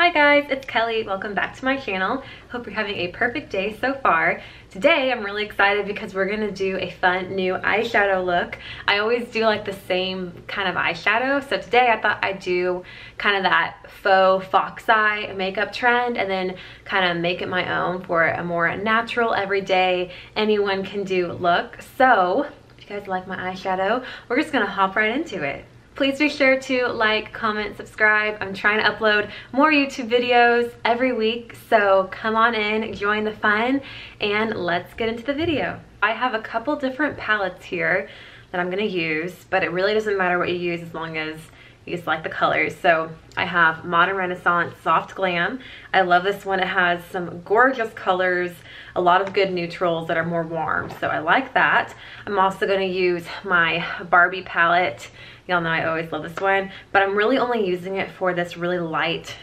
Hi guys, it's Kelly. Welcome back to my channel. Hope you're having a perfect day so far. Today I'm really excited because we're gonna do a fun new eyeshadow look. I always do like the same kind of eyeshadow, so today I thought I'd do kind of that faux fox eye makeup trend and then kind of make it my own for a more natural, everyday, anyone can do look. So if you guys like my eyeshadow, we're just gonna hop right into it. Please be sure to like, comment, subscribe. I'm trying to upload more YouTube videos every week, so come on in, join the fun, and let's get into the video. I have a couple different palettes here that I'm gonna use, but it really doesn't matter what you use as long as you just like the colors. So I have Modern Renaissance Soft Glam. I love this one. It has some gorgeous colors, a lot of good neutrals that are more warm, so I like that. I'm also gonna use my Barbie palette. Y'all know I always love this one, but I'm really only using it for this really light,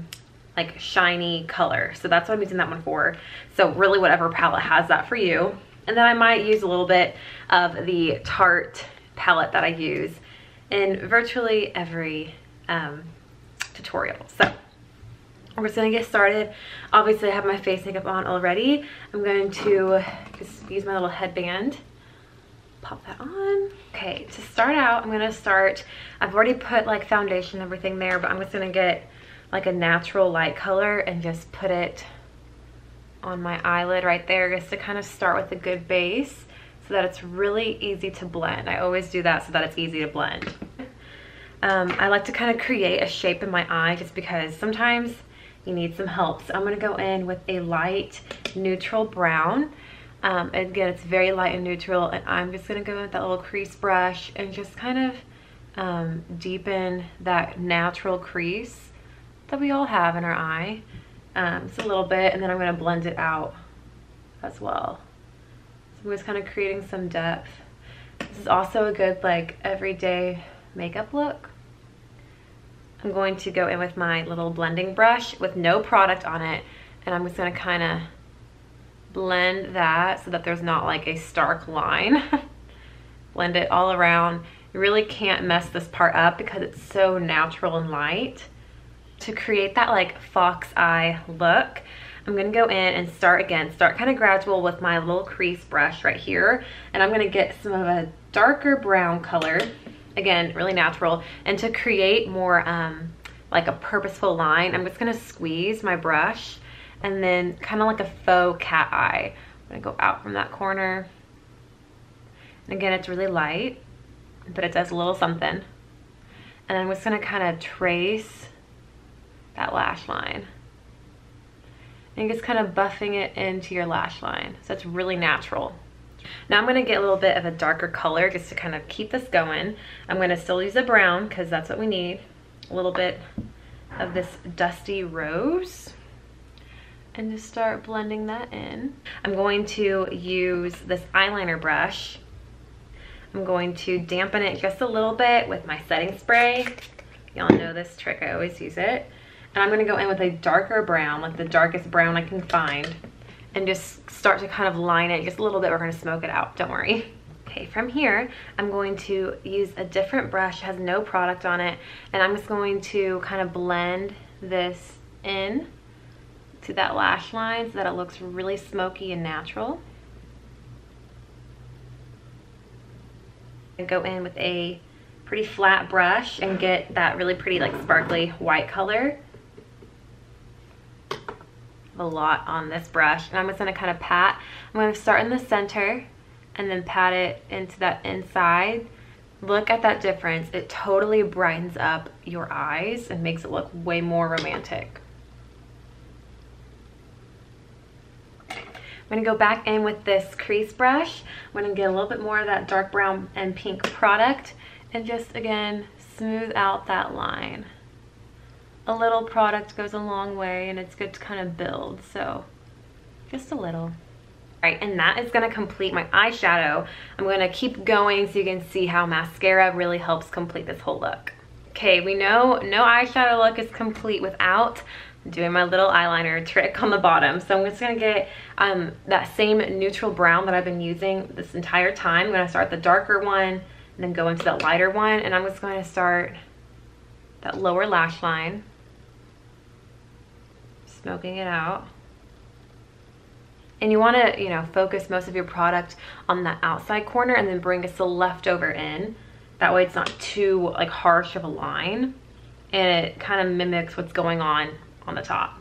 like shiny color. So that's what I'm using that one for. So really whatever palette has that for you. And then I might use a little bit of the Tarte palette that I use in virtually every tutorial. So we're just gonna get started. Obviously I have my face makeup on already. I'm going to just use my little headband. Pop that on. Okay, to start out, I'm gonna start, I've already put like foundation and everything there, but I'm just gonna get like a natural light color and just put it on my eyelid right there, just to kind of start with a good base so that it's really easy to blend. I always do that so that it's easy to blend. I like to kind of create a shape in my eye just because sometimes you need some help. So I'm gonna go in with a light neutral brown. Again, it's very light and neutral, and I'm just gonna go with that little crease brush and just kind of deepen that natural crease that we all have in our eye, just a little bit, and then I'm gonna blend it out as well. So I'm just kind of creating some depth. This is also a good like everyday makeup look. I'm going to go in with my little blending brush with no product on it, and I'm just gonna kind of blend that so that there's not like a stark line. Blend it all around. You really can't mess this part up because it's so natural and light. To create that like fox eye look, I'm gonna go in and start kind of gradual with my little crease brush right here, and I'm gonna get some of a darker brown color, again really natural, and to create more like a purposeful line, I'm just gonna squeeze my brush and then kind of like a faux cat eye. I'm gonna go out from that corner. And again, it's really light, but it does a little something. And I'm just gonna kind of trace that lash line. And just kind of buffing it into your lash line. So it's really natural. Now I'm gonna get a little bit of a darker color just to kind of keep this going. I'm gonna still use a brown because that's what we need. A little bit of this dusty rose. And just start blending that in. I'm going to use this eyeliner brush. I'm going to dampen it just a little bit with my setting spray. Y'all know this trick, I always use it. And I'm gonna go in with a darker brown, like the darkest brown I can find, and just start to kind of line it just a little bit. We're gonna smoke it out, don't worry. Okay, from here, I'm going to use a different brush, has no product on it, and I'm just going to kind of blend this in to that lash line so that it looks really smoky and natural. And go in with a pretty flat brush and get that really pretty like sparkly white color. A lot on this brush, and I'm just gonna kind of pat. I'm gonna start in the center and then pat it into that inside. Look at that difference. It totally brightens up your eyes and makes it look way more romantic. I'm gonna go back in with this crease brush. I'm gonna get a little bit more of that dark brown and pink product and just, again, smooth out that line. A little product goes a long way, and it's good to kind of build, so just a little. All right, and that is gonna complete my eyeshadow. I'm gonna keep going so you can see how mascara really helps complete this whole look. Okay, we know no eyeshadow look is complete without doing my little eyeliner trick on the bottom. So I'm just gonna get that same neutral brown that I've been using this entire time. I'm gonna start the darker one and then go into that lighter one, and I'm just gonna start that lower lash line. smoking it out. And you want to, focus most of your product on that outside corner and then bring just the leftover in. That way it's not too like harsh of a line and it kind of mimics what's going on the top.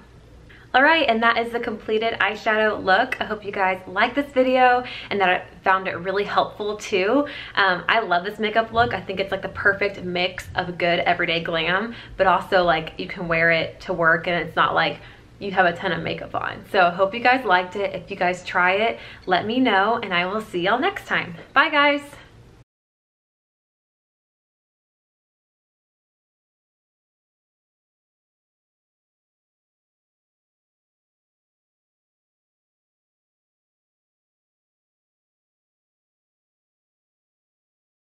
All right, and that is the completed eyeshadow look. I hope you guys liked this video and that I found it really helpful too. I love this makeup look. I think it's like the perfect mix of good everyday glam, but also like you can wear it to work and it's not like you have a ton of makeup on. So I hope you guys liked it. If you guys try it, let me know and I will see y'all next time. Bye guys.